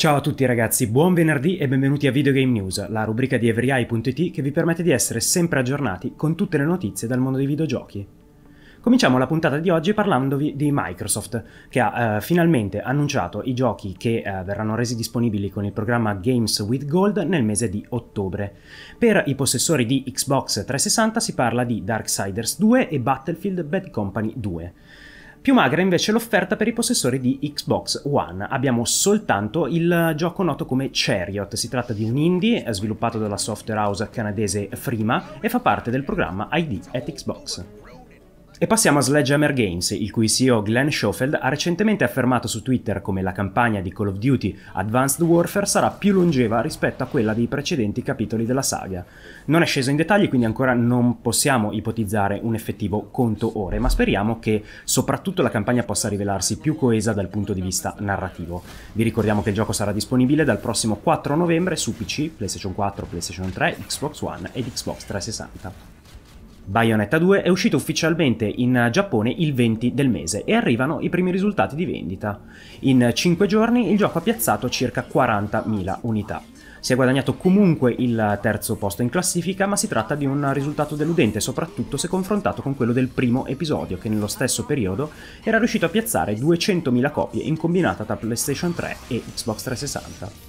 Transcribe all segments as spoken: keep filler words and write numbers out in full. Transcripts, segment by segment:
Ciao a tutti ragazzi, buon venerdì e benvenuti a Video Game News, la rubrica di EveryEye.it che vi permette di essere sempre aggiornati con tutte le notizie dal mondo dei videogiochi. Cominciamo la puntata di oggi parlandovi di Microsoft, che ha eh, finalmente annunciato i giochi che eh, verranno resi disponibili con il programma Games with Gold nel mese di ottobre. Per i possessori di Xbox trecentosessanta si parla di Darksiders due e Battlefield Bad Company due. Più magra invece l'offerta per i possessori di Xbox One. Abbiamo soltanto il gioco noto come Chariot. Si tratta di un indie sviluppato dalla software house canadese Frima e fa parte del programma I D at Xbox. E passiamo a Sledgehammer Games, il cui C E O Glenn Schofield ha recentemente affermato su Twitter come la campagna di Call of Duty Advanced Warfare sarà più longeva rispetto a quella dei precedenti capitoli della saga. Non è sceso in dettagli, quindi ancora non possiamo ipotizzare un effettivo conto ore, ma speriamo che soprattutto la campagna possa rivelarsi più coesa dal punto di vista narrativo. Vi ricordiamo che il gioco sarà disponibile dal prossimo quattro novembre su P C, PlayStation quattro, PlayStation tre, Xbox One ed Xbox trecentosessanta. Bayonetta due è uscito ufficialmente in Giappone il venti del mese e arrivano i primi risultati di vendita. In cinque giorni il gioco ha piazzato circa quarantamila unità. Si è guadagnato comunque il terzo posto in classifica, ma si tratta di un risultato deludente, soprattutto se confrontato con quello del primo episodio, che nello stesso periodo era riuscito a piazzare duecentomila copie in combinata tra PlayStation tre e Xbox trecentosessanta.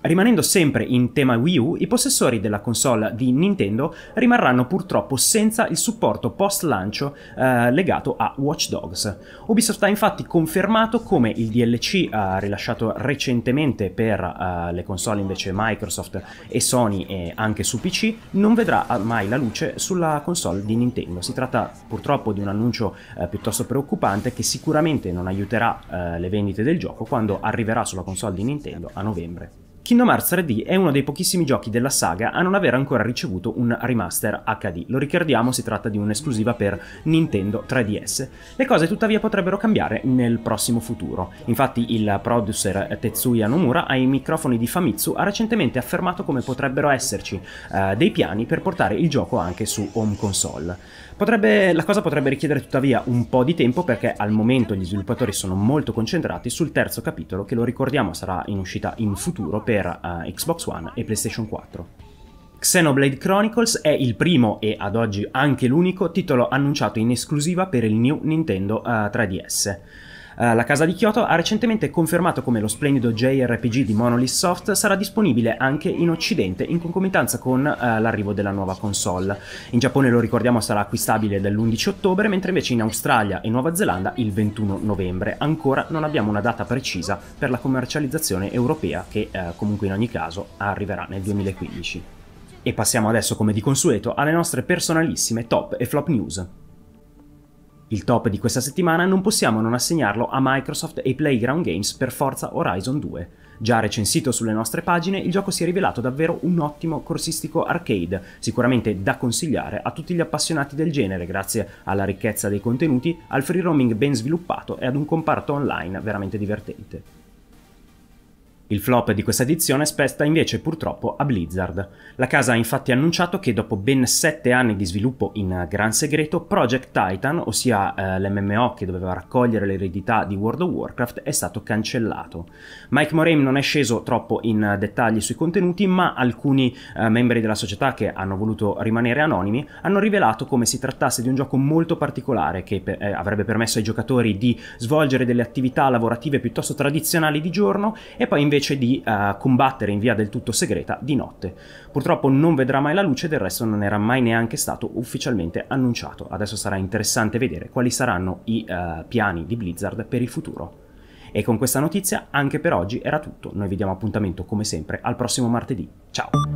Rimanendo sempre in tema Wii U, i possessori della console di Nintendo rimarranno purtroppo senza il supporto post-lancio eh, legato a Watch Dogs. Ubisoft ha infatti confermato come il D L C eh, rilasciato recentemente per eh, le console invece Microsoft e Sony e anche su P C non vedrà mai la luce sulla console di Nintendo. Si tratta purtroppo di un annuncio eh, piuttosto preoccupante che sicuramente non aiuterà eh, le vendite del gioco quando arriverà sulla console di Nintendo a novembre. Kingdom Hearts tre D è uno dei pochissimi giochi della saga a non aver ancora ricevuto un remaster acca di. Lo ricordiamo, si tratta di un'esclusiva per Nintendo tre D S. Le cose tuttavia potrebbero cambiare nel prossimo futuro. Infatti il producer Tetsuya Nomura ai microfoni di Famitsu ha recentemente affermato come potrebbero esserci eh, dei piani per portare il gioco anche su home console. Potrebbe, la cosa potrebbe richiedere tuttavia un po' di tempo perché al momento gli sviluppatori sono molto concentrati sul terzo capitolo che, lo ricordiamo, sarà in uscita in futuro per per uh, Xbox One e PlayStation quattro. Xenoblade Chronicles è il primo e ad oggi anche l'unico titolo annunciato in esclusiva per il new Nintendo uh, tre D S. Uh, la casa di Kyoto ha recentemente confermato come lo splendido J R P G di Monolith Soft sarà disponibile anche in Occidente in concomitanza con uh, l'arrivo della nuova console. In Giappone, lo ricordiamo, sarà acquistabile dall'undici ottobre, mentre invece in Australia e Nuova Zelanda il ventuno novembre. Ancora non abbiamo una data precisa per la commercializzazione europea che uh, comunque in ogni caso arriverà nel duemilaquindici. E passiamo adesso, come di consueto, alle nostre personalissime top e flop news. Il top di questa settimana non possiamo non assegnarlo a Microsoft e Playground Games per Forza Horizon due. Già recensito sulle nostre pagine, il gioco si è rivelato davvero un ottimo corsistico arcade, sicuramente da consigliare a tutti gli appassionati del genere grazie alla ricchezza dei contenuti, al free roaming ben sviluppato e ad un comparto online veramente divertente. Il flop di questa edizione spetta invece purtroppo a Blizzard. La casa ha infatti annunciato che dopo ben sette anni di sviluppo in gran segreto, Project Titan, ossia eh, l'emme emme o che doveva raccogliere l'eredità di World of Warcraft, è stato cancellato. Mike Moraine non è sceso troppo in dettagli sui contenuti, ma alcuni eh, membri della società che hanno voluto rimanere anonimi hanno rivelato come si trattasse di un gioco molto particolare che per, eh, avrebbe permesso ai giocatori di svolgere delle attività lavorative piuttosto tradizionali di giorno e poi invece invece di uh, combattere in via del tutto segreta di notte. Purtroppo non vedrà mai la luce, del resto non era mai neanche stato ufficialmente annunciato. Adesso sarà interessante vedere quali saranno i uh, piani di Blizzard per il futuro. E con questa notizia anche per oggi era tutto. Noi vi diamo appuntamento come sempre al prossimo martedì. Ciao!